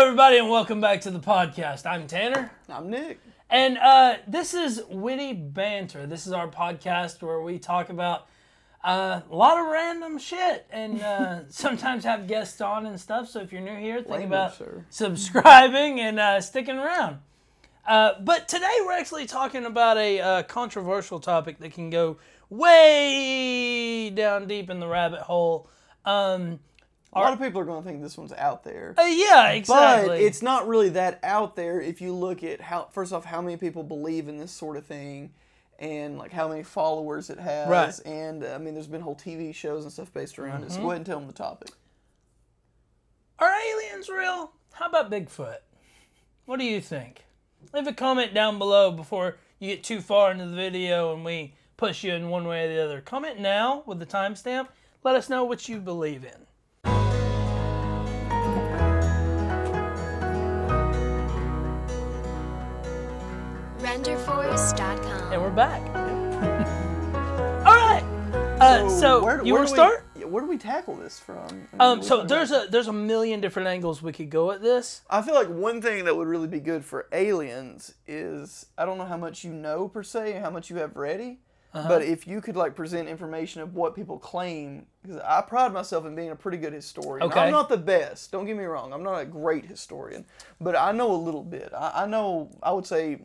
Hello, everybody, and welcome back to the podcast. I'm Tanner. I'm Nick. And this is Witty Banter. This is our podcast where we talk about a lot of random shit and sometimes have guests on and stuff. So if you're new here, think about subscribing and sticking around. But today we're actually talking about a controversial topic that can go way down deep in the rabbit hole. A lot of people are going to think this one's out there. Yeah, exactly. But it's not really that out there if you look at how many people believe in this sort of thing and like how many followers it has. Right. And I mean, there's been whole TV shows and stuff based around it. So go ahead and tell them the topic. Are aliens real? How about Bigfoot? What do you think? Leave a comment down below before you get too far into the video and we push you in one way or the other. Comment now with the timestamp. Let us know what you believe in. And we're back. All right. So where do we start? Where do we tackle this from? I mean, so there's a million different angles we could go at this. I feel like one thing that would really be good for aliens is, I don't know how much you know per se, and how much you have ready, but if you could like present information of what people claim, because I pride myself in being a pretty good historian. Okay. I'm not the best. Don't get me wrong. I'm not a great historian, but I know a little bit. I know, I would say,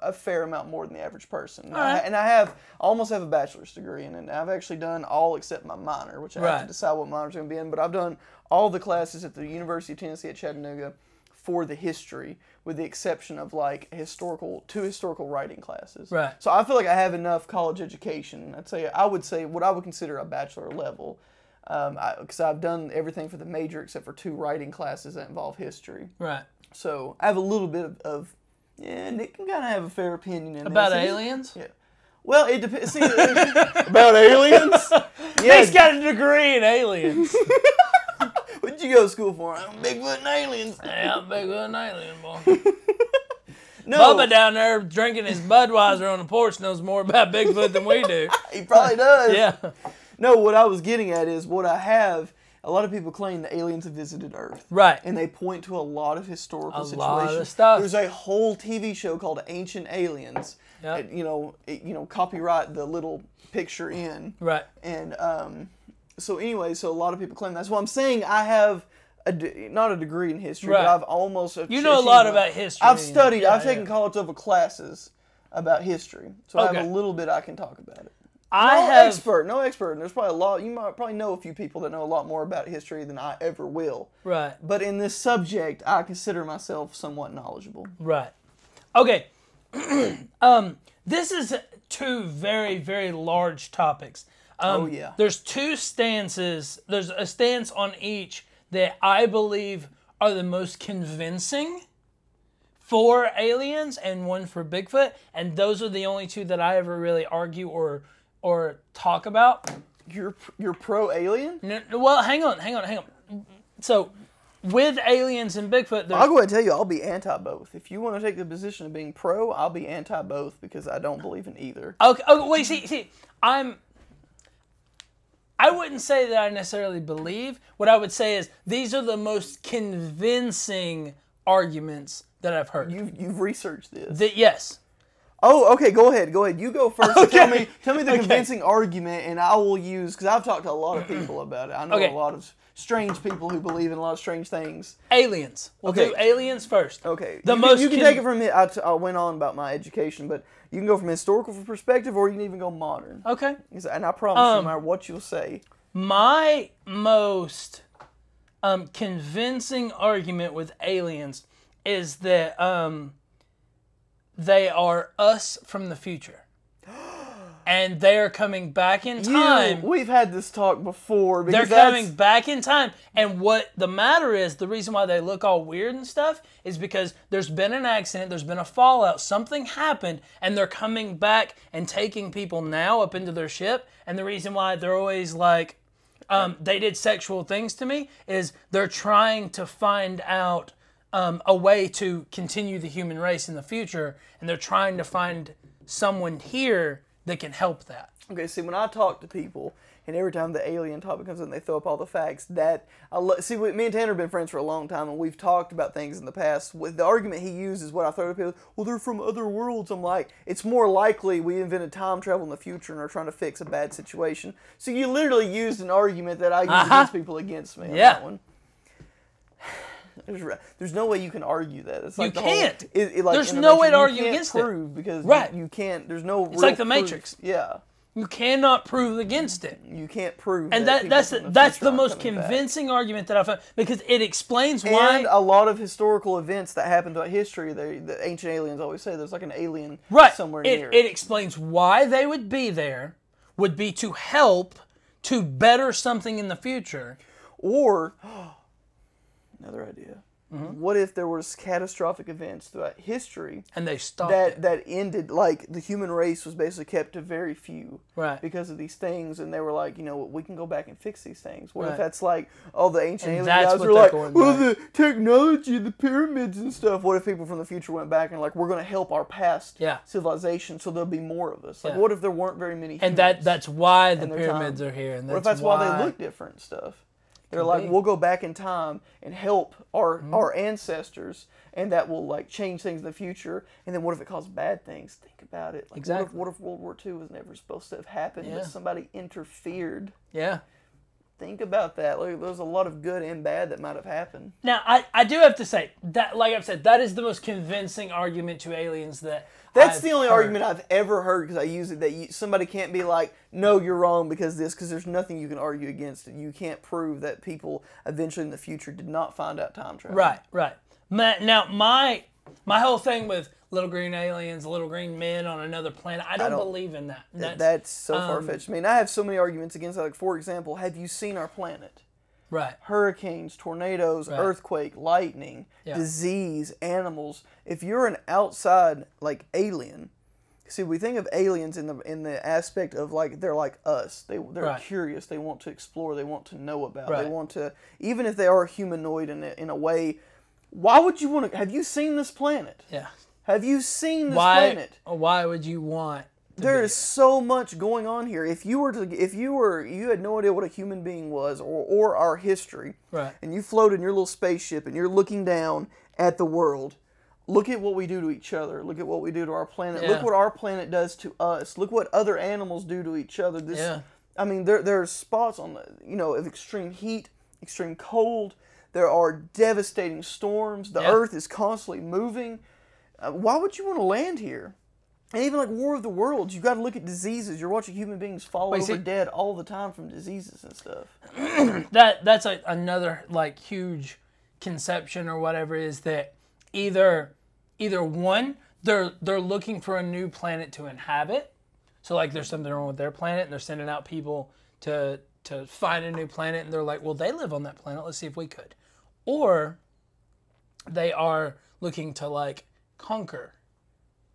a fair amount more than the average person. Right. And I almost have a bachelor's degree, and I've actually done all except my minor, which I have to decide what minor's going to be in, but I've done all the classes at the University of Tennessee at Chattanooga for the history, with the exception of like two historical writing classes. Right. So I feel like I have enough college education. I would say what I would consider a bachelor level, because I've done everything for the major except for two writing classes that involve history. Right. So I have a little bit of yeah, Nick can kind of have a fair opinion in about this. Aliens. Yeah. Well, it depends. About aliens. Yeah, he's got a degree in aliens. What did you go to school for? I'm Bigfoot and aliens. Yeah, I'm Bigfoot and alien boy. No. Bubba down there drinking his Budweiser on the porch knows more about Bigfoot than we do. He probably does. Yeah. No, what I was getting at is what I have. A lot of people claim that aliens have visited Earth. Right. And they point to a lot of historical situations. A lot of stuff. There's a whole TV show called Ancient Aliens. Yep. It copyright the little picture in. Right. And so a lot of people claim that's what I'm saying. I have not a degree in history, but I've almost... You know a lot about history. I've studied. Yeah, I've taken college level classes about history. So I have a little bit I can talk about it. No expert, and there's probably a lot, you might probably know a few people that know a lot more about history than I ever will. Right. But in this subject, I consider myself somewhat knowledgeable. Right. Okay. This is two very, very large topics. There's two stances, there's a stance on each that I believe are the most convincing for aliens and one for Bigfoot, and those are the only two that I ever really argue or talk about. You're pro-alien? No, well, hang on. So, with aliens and Bigfoot... I'll go ahead and tell you, I'll be anti-both. If you want to take the position of being pro, I'll be anti-both because I don't believe in either. Okay, wait, see, I wouldn't say that I necessarily believe. What I would say is, these are the most convincing arguments that I've heard. You've researched this? Yes. Oh, okay, go ahead. You go first. Okay. Tell me the convincing argument, and I will use, because I've talked to a lot of people about it. I know a lot of strange people who believe in a lot of strange things. Aliens. We'll do aliens first. Okay. You can take it from me. I went on about my education, but you can go from a historical perspective, or you can even go modern. Okay. And I promise no matter what you'll say. My most convincing argument with aliens is that... they are us from the future. And they are coming back in time. We've had this talk before. They're coming back in time. And what the matter is, the reason why they look all weird and stuff is because there's been an accident, there's been a fallout, something happened, and they're coming back and taking people now up into their ship. And the reason why they're always like, they did sexual things to me, is they're trying to find out a way to continue the human race in the future, and they're trying to find someone here that can help that. Okay, see, when I talk to people, and every time the alien topic comes in, they throw up all the facts. Me and Tanner have been friends for a long time, and we've talked about things in the past. With the argument he used is what I throw to people, well, they're from other worlds. I'm like, it's more likely we invented time travel in the future and are trying to fix a bad situation. So you literally used an argument that I use against people against me on that one. There's no way you can argue that. It's like you can't. There's no way to argue against it. You can't. There's no. It's like the Matrix. Yeah. You cannot prove against it. You can't prove. And that's the most convincing argument that I've found, because it explains why. And a lot of historical events that happened throughout history, the ancient aliens always say there's like an alien somewhere near. It explains why they would be there, would be to help to better something in the future, or. Another idea. Mm-hmm. What if there was catastrophic events throughout history and they stopped that ended, like the human race was basically kept to very few, right? Because of these things, and they were like, you know, we can go back and fix these things. What if that's like all the ancient alien guys were like, well, the technology, the pyramids and stuff. What if people from the future went back and like, we're going to help our past civilization, so there'll be more of us. Like, what if there weren't very many? And that's why the pyramids are here. And what if that's why they look different and stuff? They're like, we'll go back in time and help our ancestors, and that will like change things in the future. And then what if it caused bad things? Think about it. Like, exactly. What if World War II was never supposed to have happened, but somebody interfered? Yeah. Think about that. Like, there's a lot of good and bad that might have happened. Now, I do have to say that, like I've said, that is the most convincing argument to aliens that. That's the only argument I've ever heard, because I use it, that somebody can't be like, no, you're wrong because this, because there's nothing you can argue against it. You can't prove that people eventually in the future did not find out time travel. Right, right. Now, my whole thing with little green aliens, little green men on another planet, I don't believe in that. That's so far-fetched. I mean, I have so many arguments against that. Like, for example, have you seen our planet? Right. Hurricanes, tornadoes, earthquake, lightning, disease, animals. If you're an outside, like, alien, see, we think of aliens in the aspect of, like, they're like us. They're curious. They want to explore. They want to know about. They want to, even if they are humanoid in a way, why would you want to, have you seen this planet? Yeah. Have you seen this planet? Why would you want? There is so much going on here. If you had no idea what a human being was or our history, and you float in your little spaceship and you're looking down at the world, look at what we do to each other. Look at what we do to our planet. Yeah. Look what our planet does to us. Look what other animals do to each other. I mean, there are spots on of extreme heat, extreme cold. There are devastating storms. The Earth is constantly moving. Why would you want to land here? And even like War of the Worlds, you've got to look at diseases. You're watching human beings fall over dead all the time from diseases and stuff. That's another like huge conception or whatever, is that either one, they're looking for a new planet to inhabit. So like there's something wrong with their planet and they're sending out people to find a new planet, and they're like, well, they live on that planet. Let's see if we could. Or they are looking to like conquer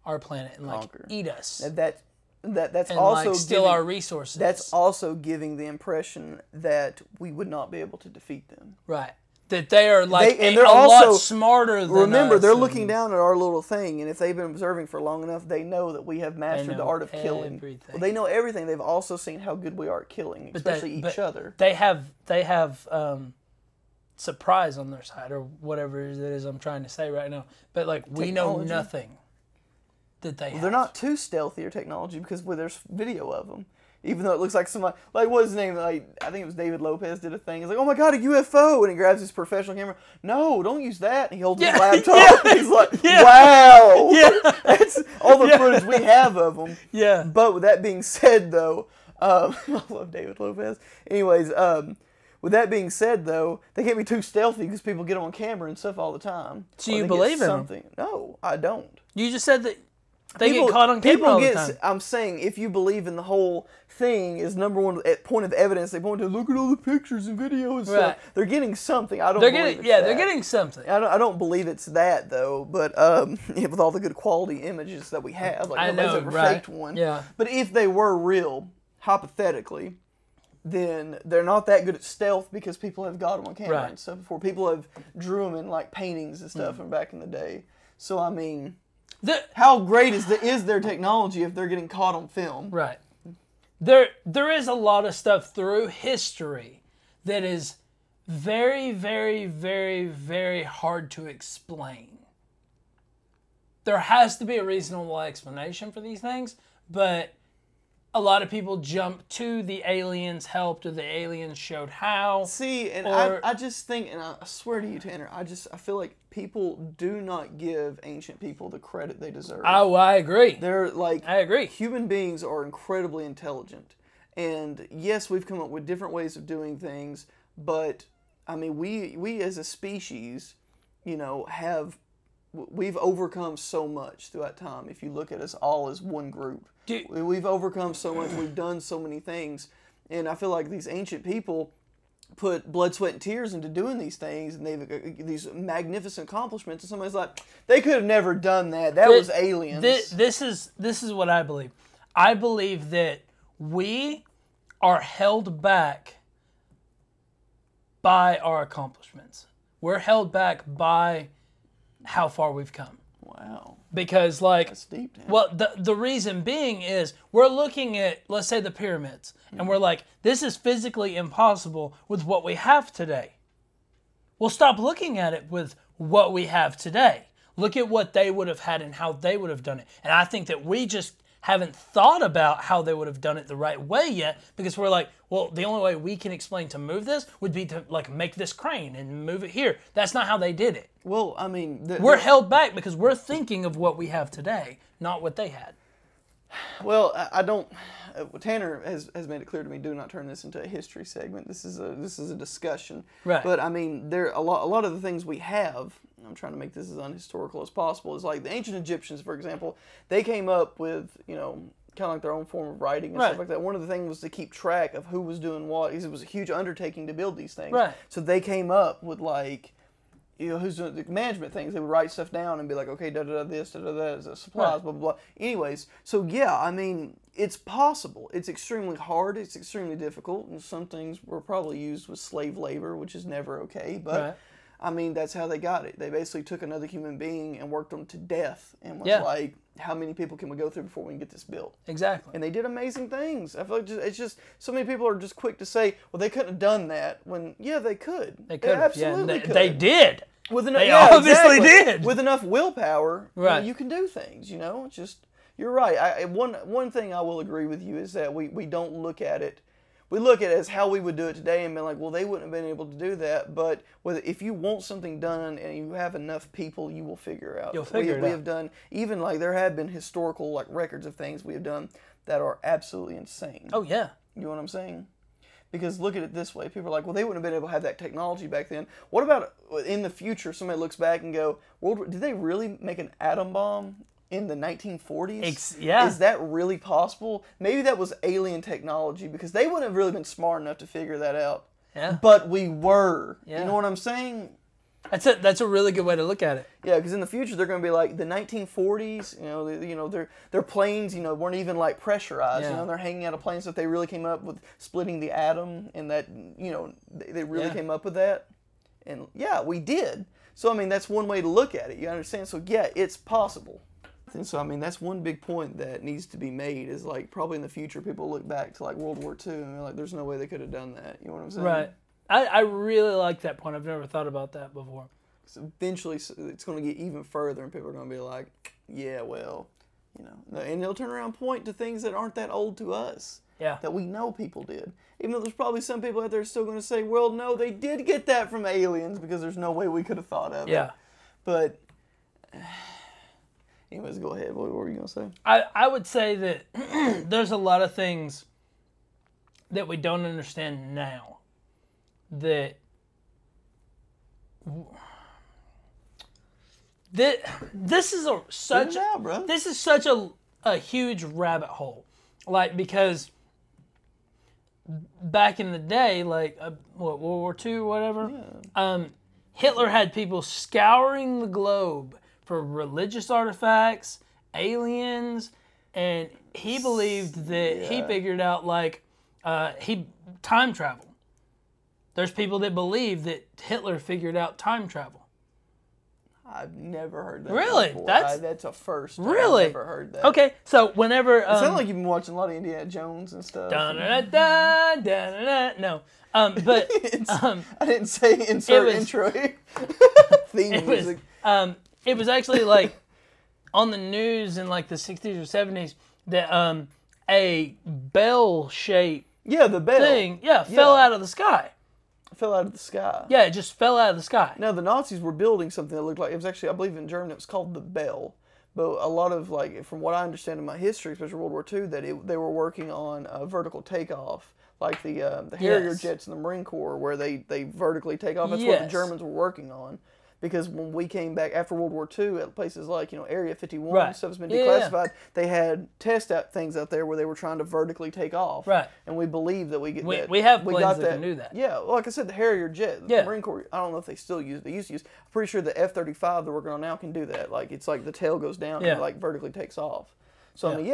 our planet and like eat us. That's and also like steal our resources. That's also giving the impression that we would not be able to defeat them. Right. That they are like a lot smarter than us. Remember, they're looking down at our little thing, and if they've been observing for long enough, they know that we have mastered the art of killing. Well, they know everything. They've also seen how good we are at killing, especially each other. They have surprise on their side, or whatever it is I'm trying to say right now. But like we know nothing. They're not too stealthy or technology, because there's video of them. Even though it looks like somebody, like what's his name? Like I think it was David Lopez did a thing. He's like, oh my god, a UFO! And he grabs his professional camera. No, don't use that. And he holds his laptop. And he's like, wow, that's all the footage we have of them. Yeah. But with that being said, though, I love David Lopez. Anyways, with that being said, though, they can't be too stealthy, because people get on camera and stuff all the time. So you believe in something? No, I don't. You just said that. People get caught on camera all the time. I'm saying, if you believe in the whole thing is number one point of evidence, they point to look at all the pictures and videos and stuff. They're getting something. They're getting something. I don't believe it's that, though, but with all the good quality images that we have, like nobody's ever faked one. Yeah. But if they were real, hypothetically, then they're not that good at stealth, because people have got them on camera and stuff before. People have drew them in like paintings and stuff from back in the day. So, I mean... How great is their technology if they're getting caught on film? Right. there is a lot of stuff through history that is very, very, very, very hard to explain. There has to be a reasonable explanation for these things, but a lot of people jump to the aliens helped or the aliens showed how. See, and I just think, and I swear to you, Tanner, I feel like people do not give ancient people the credit they deserve. Oh, I agree. They're like, I agree. Human beings are incredibly intelligent. And yes, we've come up with different ways of doing things, but I mean, we as a species, you know, we've overcome so much throughout time. If you look at us all as one group, we've overcome so much. We've done so many things, and I feel like these ancient people put blood, sweat, and tears into doing these things, and they've these magnificent accomplishments. And somebody's like, they could have never done that. That was aliens. This is what I believe. I believe that we are held back by our accomplishments. We're held back by how far we've come. Wow. Because, like, that's deep, man. Well, the reason being is we're looking at, let's say, the pyramids, and we're like, this is physically impossible with what we have today. Well, stop looking at it with what we have today. Look at what they would have had and how they would have done it. And I think that we just haven't thought about how they would have done it the right way yet, because we're like, well, the only way we can explain to move this would be to, like, make this crane and move it here. That's not how they did it. Well, I mean, we're held back because we're thinking of what we have today, not what they had. Well, I don't. Tanner has made it clear to me, do not turn this into a history segment. This is a discussion. Right. But I mean, there a lot of the things we have. I'm trying to make this as unhistorical as possible. It's like the ancient Egyptians, for example, they came up with, you know, kind of like their own form of writing and stuff like that. One of the things was to keep track of who was doing what, because it was a huge undertaking to build these things. Right. So they came up with, like, you know, who's doing the management things. They would write stuff down and be like, okay, da-da-da this, da-da-da is supplies, blah, blah, blah. Anyways, so yeah, I mean, it's possible. It's extremely hard. It's extremely difficult. And some things were probably used with slave labor, which is never okay, but... Right. I mean, that's how they got it. They basically took another human being and worked them to death and was like, how many people can we go through before we can get this built? Exactly. And they did amazing things. I feel like it's just so many people are just quick to say, well, they couldn't have done that when, yeah, they could. They could. They absolutely could. They did. With enough, they obviously did. With enough willpower, you know, you can do things, you know? It's just, you're right. One thing I will agree with you is that we don't look at it. We look at it as how we would do it today and be like, well, they wouldn't have been able to do that. But if you want something done and you have enough people, you will figure out. You'll figure it out. We have done, even like there have been historical like records of things we have done that are absolutely insane. Oh, yeah. You know what I'm saying? Because look at it this way. People are like, well, they wouldn't have been able to have that technology back then. What about in the future, somebody looks back and go, well, did they really make an atom bomb? In the 1940s? Yeah. Is that really possible? Maybe that was alien technology because they wouldn't have really been smart enough to figure that out. Yeah. But we were. Yeah. You know what I'm saying? That's a really good way to look at it. Yeah, because in the future they're going to be like the 1940s. You know, their planes, you know, weren't even like pressurized. Yeah. You know, they're hanging out of planes that they really came up with splitting the atom, and that, you know, they really came up with that. And yeah, we did. So I mean, that's one way to look at it. You understand? So yeah, it's possible. And so, I mean, that's one big point that needs to be made is, like, probably in the future people look back to, like, World War II and they're like, there's no way they could have done that. You know what I'm saying? Right. I really like that point. I've never thought about that before. So eventually, it's going to get even further and people are going to be like, yeah, well, you know. And they'll turn around and point to things that aren't that old to us. Yeah. That we know people did. Even though there's probably some people out there still going to say, well, no, they did get that from aliens because there's no way we could have thought of it. Yeah. But... anyways, go ahead. What were you going to say? I would say that there's a lot of things that we don't understand now that this is such a huge rabbit hole. Like, because back in the day, like, what, World War II or whatever, Hitler had people scouring the globe for religious artifacts, aliens, and he believed that he figured out, like, time travel. There's people that believe that Hitler figured out time travel. I've never heard that. Really? Before. That's a first. Really? I've never heard that. Okay, so whenever it sounds like you've been watching a lot of Indiana Jones and stuff. Dun da da da da. No, but I didn't say insert intro here. Theme music. It was actually like on the news in like the 60s or 70s that a bell shaped fell out of the sky. Fell out of the sky. Yeah, it just fell out of the sky. Now, the Nazis were building something that looked like, it was actually, I believe in Germany, it was called the Bell. But a lot of, like, from what I understand in my history, especially World War II, that they were working on a vertical takeoff, like the Harrier jets in the Marine Corps, where they vertically take off. That's what the Germans were working on. Because when we came back after World War II, at places like, you know, Area 51, stuff's been declassified, they had test out things out there where they were trying to vertically take off. Right. And we believe that we get that. We have planes that knew that. Yeah. Like I said, the Harrier jet, the Marine Corps, I don't know if they still use it. They used to use I'm pretty sure the F 35 they're working on now can do that. Like, it's like the tail goes down and, like, vertically takes off. So, I mean,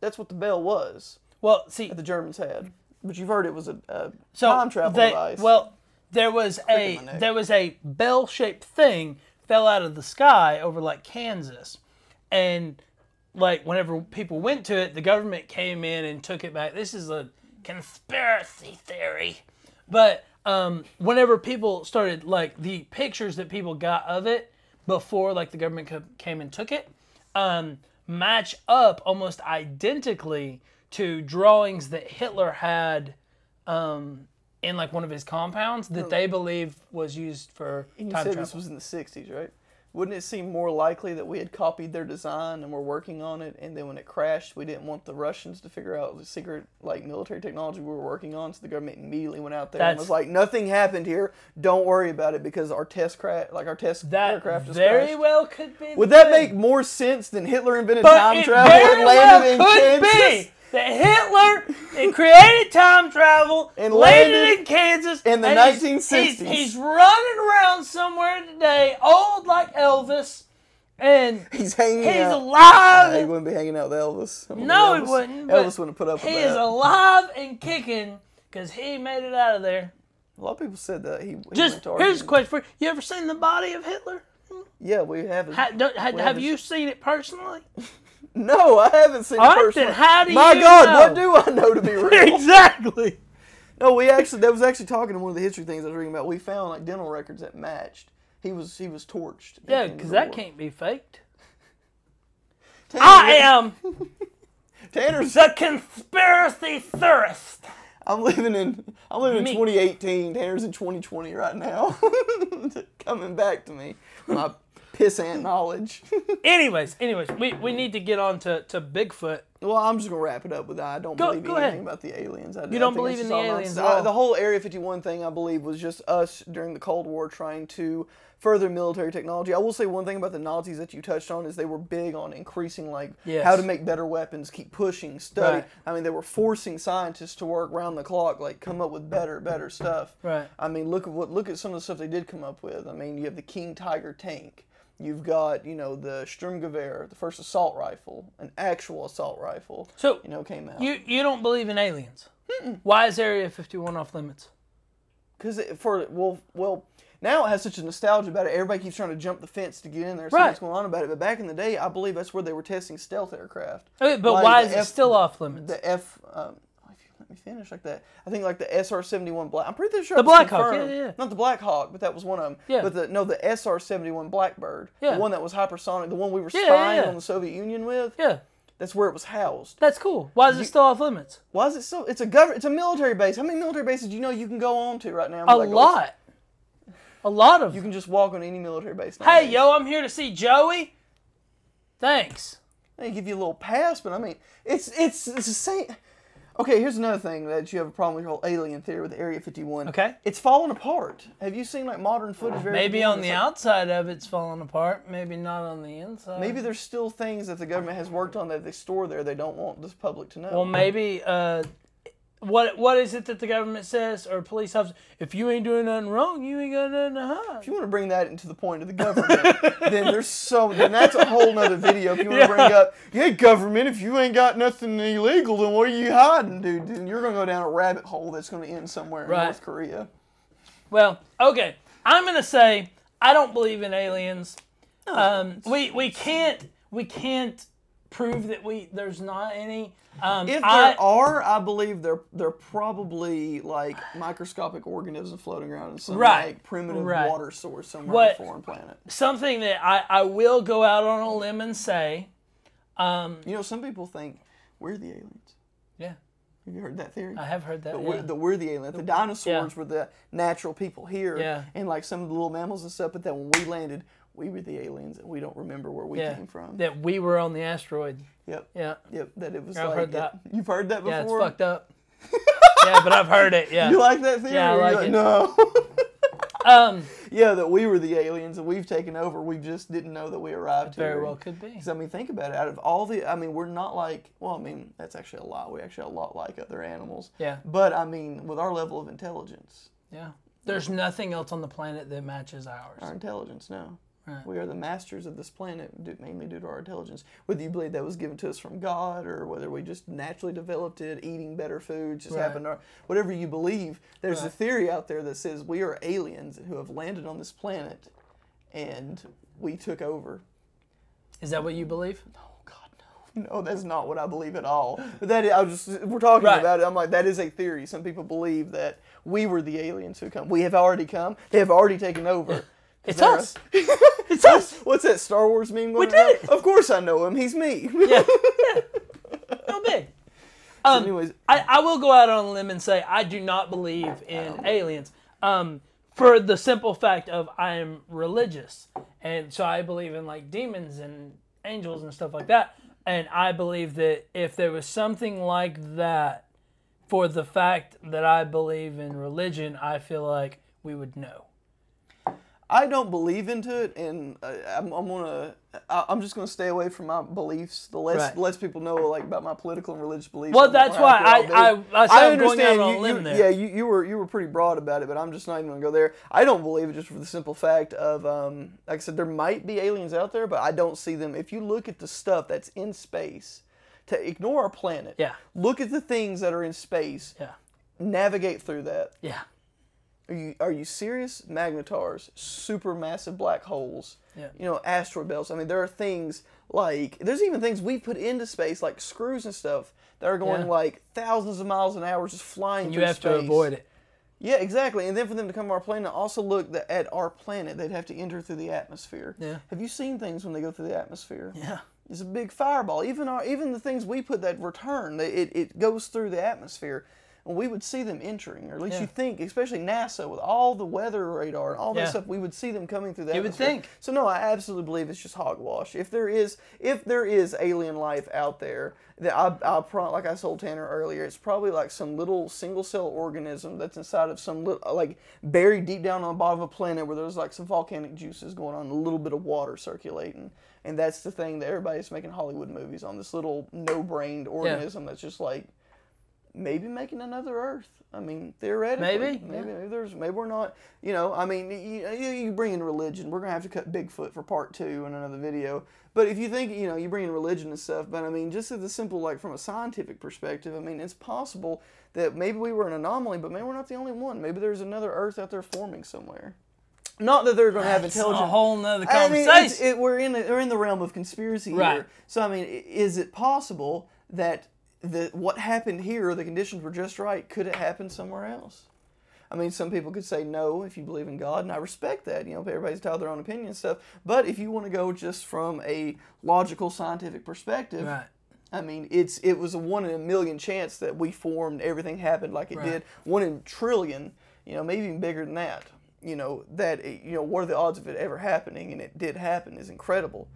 that's what the Bell was. Well, see. That the Germans had. But you've heard it was a time travel device. Well... There was a bell-shaped thing fell out of the sky over like Kansas, and like whenever people went to it, the government came in and took it back. This is a conspiracy theory, but whenever people started like the pictures that people got of it before like the government came and took it, match up almost identically to drawings that Hitler had. In like one of his compounds that they believe was used for time travel. You said this was in the 60s, right? Wouldn't it seem more likely that we had copied their design and were working on it, and then when it crashed, we didn't want the Russians to figure out the secret like military technology we were working on, so the government immediately went out there and was like, "Nothing happened here. Don't worry about it because our aircraft just crashed." That very well could be. Would that make more sense than Hitler invented time travel and landed in Kansas? That Hitler created time travel and landed in Kansas in the 1960s. He's running around somewhere today, old like Elvis, and he's hanging. He's alive. He wouldn't be hanging out with Elvis. No, he wouldn't. Elvis wouldn't put up with that. He is alive and kicking because he made it out of there. A lot of people said that he. Just here's a question for you: you ever seen the body of Hitler? Yeah, we haven't. Have you seen it personally? No, I haven't seen it personally. How do you know? My God, what do I know to be real? Exactly. No, that was actually talking to one of the history things I was reading about. We found like dental records that matched. He was torched. Yeah, because that can't be faked. Tanner's a conspiracy theorist. I'm living in 2018. Tanner's in 2020 right now. Coming back to me. My pissant knowledge. anyways, we need to get on to Bigfoot. Well, I'm just gonna wrap it up with that. I don't believe anything about the aliens. You don't believe in the aliens at all. The whole Area 51 thing, I believe, was just us during the Cold War trying to further military technology. I will say one thing about the Nazis that you touched on is they were big on increasing, like, how to make better weapons, keep pushing, study. Right. I mean, they were forcing scientists to work round the clock, like, come up with better stuff. Right. I mean, look at some of the stuff they did come up with. I mean, you have the King Tiger tank. You've got, you know, the Sturmgewehr, the first assault rifle, an actual assault rifle, so, you know, came out. You don't believe in aliens. Mm-mm. Why is Area 51 off limits? Because now it has such a nostalgia about it. Everybody keeps trying to jump the fence to get in there and see what's going on about it. But back in the day, I believe that's where they were testing stealth aircraft. Okay, but like why is it still off limits? The F... Let me finish like that. I think like the SR-71 Black. I'm pretty sure the Blackhawk. Yeah. Not the Blackhawk, but that was one of them. Yeah. But the SR-71 Blackbird. Yeah. The one that was hypersonic. The one we were spying on the Soviet Union with. Yeah. That's where it was housed. That's cool. Why is it still off limits? Why is it still? It's a government. It's a military base. How many military bases do you know you can go on to right now? A lot. A lot of. You can just walk on any military base. Nowadays. Hey, yo! I'm here to see Joey. Thanks. They give you a little pass, but I mean, it's the same. Okay, here's another thing that you have a problem with your whole alien theory with Area 51. Okay. It's falling apart. Have you seen, like, modern footage? Maybe on the outside of it's falling apart. Maybe not on the inside. Maybe there's still things that the government has worked on that they store there they don't want this public to know. Well, maybe, what is it that the government says, or police officers, if you ain't doing nothing wrong, you ain't got nothing to hide. If you want to bring that into the point of the government, then that's a whole nother video. If you want to bring up, hey, government, if you ain't got nothing illegal, then what are you hiding, dude? Then you're going to go down a rabbit hole that's going to end somewhere in North Korea. Well, okay, I'm going to say I don't believe in aliens. No. We can't prove that there's not any. If there are, I believe they're probably like microscopic organisms floating around in some like primitive water source somewhere on a foreign planet. Something that I will go out on a limb and say, you know, some people think we're the aliens. Yeah. Have you heard that theory? I have heard that. We're the aliens. The dinosaurs were the natural people here, and like some of the little mammals and stuff. But then when we landed, we were the aliens, and we don't remember where we came from. That we were on the asteroid. Yep. Yeah. Yep. That it was. I've heard that. You've heard that before. Yeah, it's fucked up. Yeah, but I've heard it. Yeah. You like that theory? Yeah, I like it. No. Yeah, that we were the aliens and we've taken over. We just didn't know that we arrived here. Very well could be. Because, I mean, think about it. Out of all the, I mean, we're not like, well, I mean, that's actually a lot. We're actually a lot like other animals. Yeah. But, I mean, with our level of intelligence. Yeah. There's nothing else on the planet that matches ours. Our intelligence, no. Right. We are the masters of this planet, mainly due to our intelligence. Whether you believe that was given to us from God or whether we just naturally developed it, eating better foods, just happened, or whatever you believe, there's a theory out there that says we are aliens who have landed on this planet and we took over. Is that what you believe? No, God, no. No, that's not what I believe at all. But that I was just, we're talking about it. I'm like, that is a theory. Some people believe that we were the aliens who come. We have already come. They have already taken over. It's us. It's us. What's that Star Wars meme? We did it. Of course I know him. He's me. Yeah. No big. So anyways, I will go out on a limb and say I do not believe in aliens. For the simple fact of I am religious, and so I believe in like demons and angels and stuff like that. And I believe that if there was something like that, for the fact that I believe in religion, I feel like we would know. I don't believe into it, and I'm just gonna stay away from my beliefs. The less people know like about my political and religious beliefs. Well, that's why I understand. Going out on a limb there. Yeah, you were pretty broad about it, but I'm just not even gonna go there. I don't believe it just for the simple fact of like I said, there might be aliens out there, but I don't see them. If you look at the stuff that's in space, to ignore our planet. Yeah. Look at the things that are in space. Yeah. Navigate through that. Yeah. Are you serious? Magnetars, supermassive black holes, you know, asteroid belts. I mean, there are things like, there's even things we put into space, like screws and stuff, that are going like thousands of miles an hour just flying through space. You have to avoid it. Yeah, exactly. And then for them to come to our planet, also look at our planet, they'd have to enter through the atmosphere. Yeah. Have you seen things when they go through the atmosphere? Yeah. It's a big fireball. Even the things we put that return, it goes through the atmosphere. And we would see them entering, or at least you think, especially NASA with all the weather radar and all that stuff, we would see them coming through that. You would think. So no, I absolutely believe it's just hogwash. If there is alien life out there, that like I told Tanner earlier, it's probably like some little single cell organism that's inside of some little, like buried deep down on the bottom of a planet where there's like some volcanic juices going on, and a little bit of water circulating. And that's the thing that everybody's making Hollywood movies on, this little no-brained organism that's just like, maybe making another Earth. I mean, theoretically. Maybe we're not. You know, I mean, you bring in religion. We're gonna have to cut Bigfoot for part 2 in another video. But if you think, you know, you bring in religion and stuff. But I mean, just as a simple, like from a scientific perspective, I mean, it's possible that maybe we were an anomaly, but maybe we're not the only one. Maybe there's another Earth out there forming somewhere. Not that they're going to have intelligence. That's a whole nother conversation. I mean, we're in the realm of conspiracy here. So I mean, is it possible that what happened here, the conditions were just right? Could it happen somewhere else? I mean, some people could say no if you believe in God, and I respect that. You know, everybody's entitled to their own opinion and stuff. But if you want to go just from a logical, scientific perspective, I mean, it was a 1 in a million chance that we formed, everything happened like it did. 1 in a trillion, you know, maybe even bigger than that. You know, what are the odds of it ever happening? And it did happen is incredible.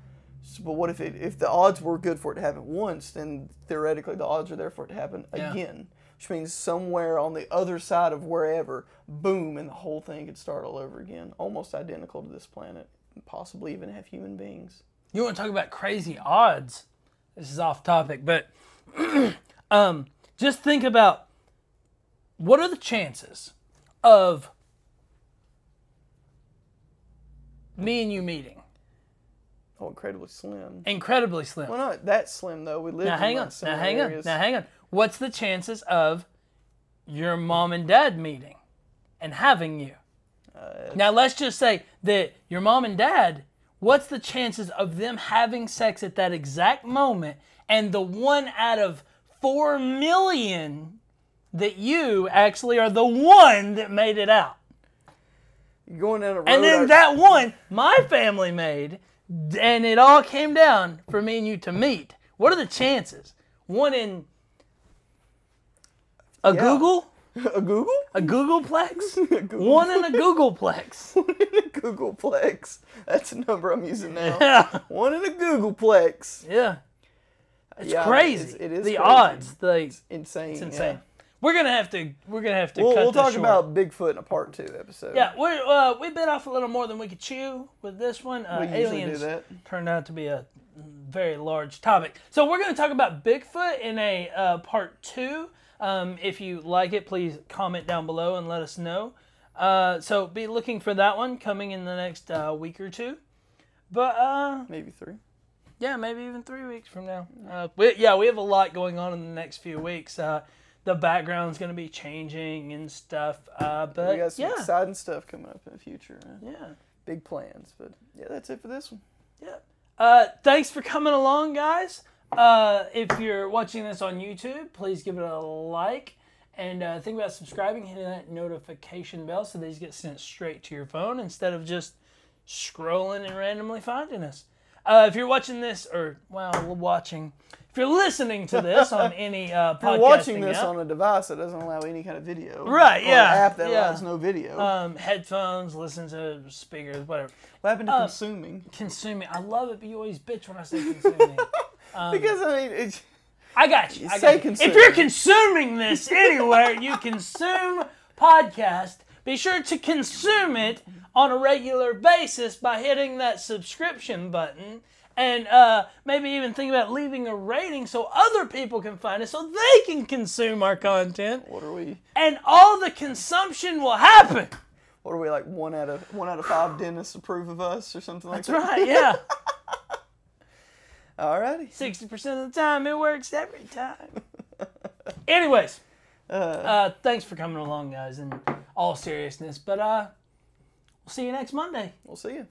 But what if if the odds were good for it to happen once, then theoretically the odds are there for it to happen again, which means somewhere on the other side of wherever, boom, and the whole thing could start all over again, almost identical to this planet, and possibly even have human beings. You want to talk about crazy odds? This is off topic, but just think about what are the chances of me and you meeting? Oh, incredibly slim. Incredibly slim. Well, not that slim, though. We live in like similar areas. Now, hang on. What's the chances of your mom and dad meeting and having you? Now, let's just say that your mom and dad, what's the chances of them having sex at that exact moment, and the one out of 4 million that you actually are the one that made it out? You're going down a road. And then that one, my family made, and it all came down for me and you to meet. What are the chances? One in a Google? A Google? A Googleplex? A Google. One in a Googleplex. One in a Googleplex. That's the number I'm using now. Yeah. One in a Googleplex. Yeah. It's crazy. It is the crazy. Odds. It's insane. It's insane. Yeah. We're gonna have to. We'll talk about Bigfoot in a part 2 episode. Yeah, we bit off a little more than we could chew with this one. Aliens turned out to be a very large topic, so we're gonna talk about Bigfoot in a part 2. If you like it, please comment down below and let us know. So be looking for that one coming in the next week or 2, but maybe 3. Yeah, maybe even 3 weeks from now. We have a lot going on in the next few weeks. The background's going to be changing and stuff. But we got some exciting stuff coming up in the future, man. Yeah. Big plans. But, yeah, that's it for this one. Yeah. Thanks for coming along, guys. If you're watching this on YouTube, please give it a like. And think about subscribing, hitting that notification bell so these get sent straight to your phone instead of just scrolling and randomly finding us. If you're watching this, if you're listening to this on any podcasting app. If you're watching this on a device that doesn't allow any kind of video. Right, yeah. Or an app that allows no video. Headphones, listen to speakers, whatever. What happened to consuming? Consuming. I love it, but you always bitch when I say consuming. Because, I mean, it's... I got you. If you're consuming this anywhere, you consume podcast, be sure to consume it on a regular basis by hitting that subscription button. And maybe even think about leaving a rating so other people can find us, so they can consume our content. What are we? And all the consumption will happen. What are we, like, one out of 5 dentists approve of us or something like that? That's right, yeah. Alrighty. 60% of the time, it works every time. Anyways, thanks for coming along, guys, in all seriousness. But we'll see you next Monday. We'll see you.